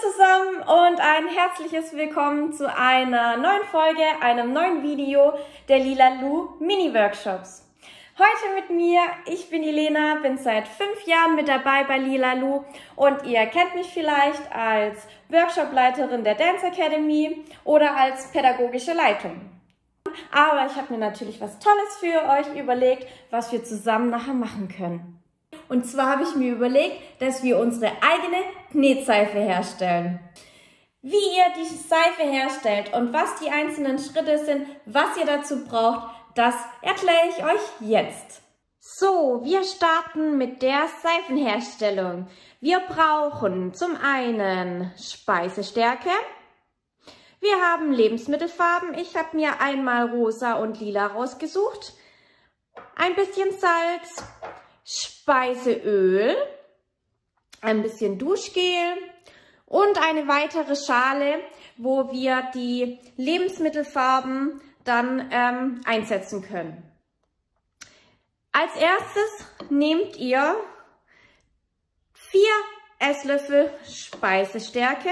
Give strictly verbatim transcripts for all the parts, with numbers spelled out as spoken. zusammen und ein herzliches Willkommen zu einer neuen Folge, einem neuen Video der Lilalu Mini Workshops. Heute mit mir, ich bin die Lena, bin seit fünf Jahren mit dabei bei Lilalu und ihr kennt mich vielleicht als Workshopleiterin der Dance Academy oder als pädagogische Leitung. Aber ich habe mir natürlich was Tolles für euch überlegt, was wir zusammen nachher machen können. Und zwar habe ich mir überlegt, dass wir unsere eigene Knetseife herstellen. Wie ihr die Seife herstellt und was die einzelnen Schritte sind, was ihr dazu braucht, das erkläre ich euch jetzt. So, wir starten mit der Seifenherstellung. Wir brauchen zum einen Speisestärke. Wir haben Lebensmittelfarben. Ich habe mir einmal rosa und lila rausgesucht. Ein bisschen Salz. Speiseöl, ein bisschen Duschgel und eine weitere Schale, wo wir die Lebensmittelfarben dann ähm, einsetzen können. Als erstes nehmt ihr vier Esslöffel Speisestärke.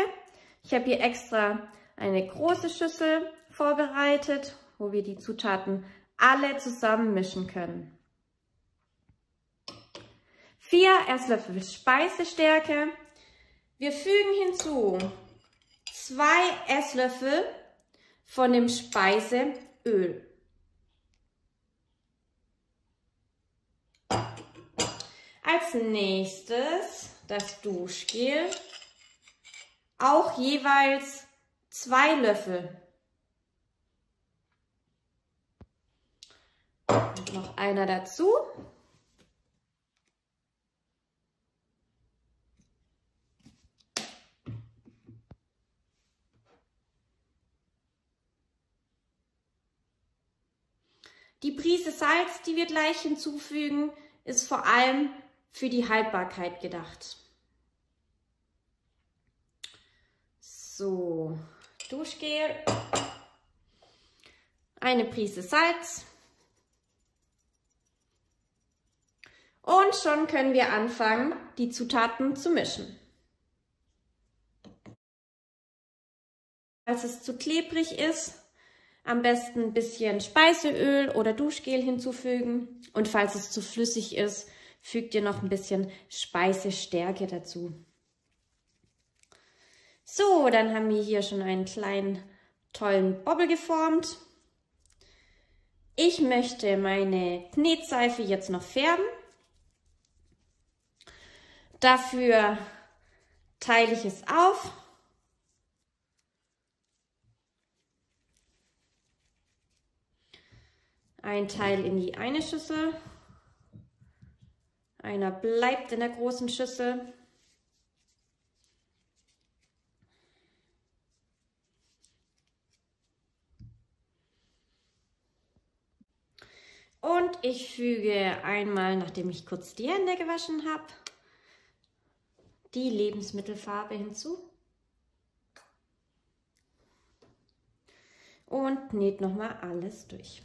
Ich habe hier extra eine große Schüssel vorbereitet, wo wir die Zutaten alle zusammen mischen können. vier Esslöffel Speisestärke. Wir fügen hinzu zwei Esslöffel von dem Speiseöl. Als nächstes das Duschgel. Auch jeweils zwei Löffel. Und noch einer dazu. Die Prise Salz, die wir gleich hinzufügen, ist vor allem für die Haltbarkeit gedacht. So, Duschgel, eine Prise Salz und schon können wir anfangen, die Zutaten zu mischen. Als es zu klebrig ist, am besten ein bisschen Speiseöl oder Duschgel hinzufügen. Und falls es zu flüssig ist, fügt ihr noch ein bisschen Speisestärke dazu. So, dann haben wir hier schon einen kleinen, tollen Bobbel geformt. Ich möchte meine Knetseife jetzt noch färben. Dafür teile ich es auf. Ein Teil in die eine Schüssel, einer bleibt in der großen Schüssel. Und ich füge einmal, nachdem ich kurz die Hände gewaschen habe, die Lebensmittelfarbe hinzu. Und knet nochmal alles durch.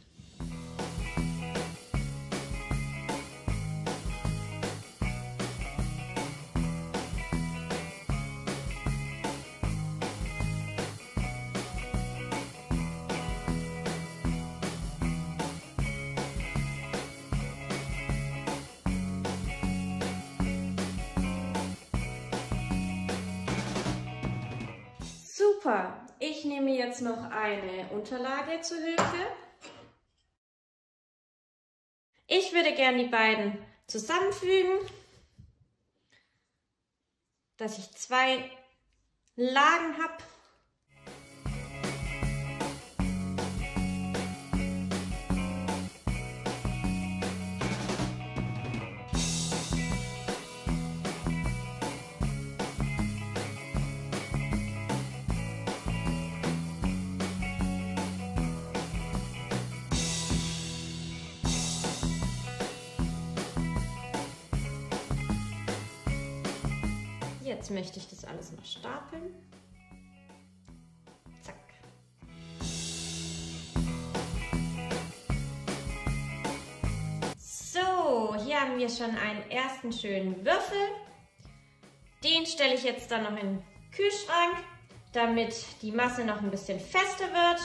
Super, ich nehme jetzt noch eine Unterlage zur Hilfe. Ich würde gerne die beiden zusammenfügen, dass ich zwei Lagen habe. Jetzt möchte ich das alles noch stapeln. Zack. So, hier haben wir schon einen ersten schönen Würfel. Den stelle ich jetzt dann noch in den Kühlschrank, damit die Masse noch ein bisschen fester wird.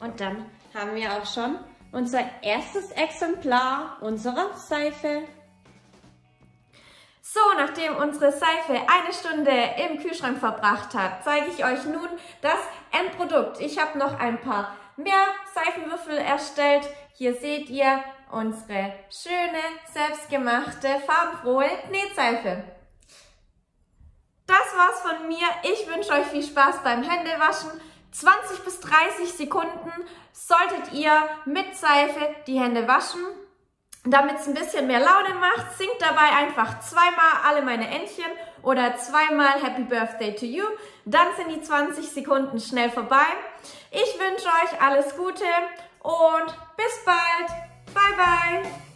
Und dann haben wir auch schon unser erstes Exemplar unserer Seife. So, nachdem unsere Seife eine Stunde im Kühlschrank verbracht hat, zeige ich euch nun das Endprodukt. Ich habe noch ein paar mehr Seifenwürfel erstellt. Hier seht ihr unsere schöne, selbstgemachte, farbenfrohe Nähseife. Das war's von mir. Ich wünsche euch viel Spaß beim Händewaschen. zwanzig bis dreißig Sekunden solltet ihr mit Seife die Hände waschen. Damit es ein bisschen mehr Laune macht, singt dabei einfach zweimal alle meine Entchen oder zweimal Happy Birthday to you. Dann sind die zwanzig Sekunden schnell vorbei. Ich wünsche euch alles Gute und bis bald. Bye, bye.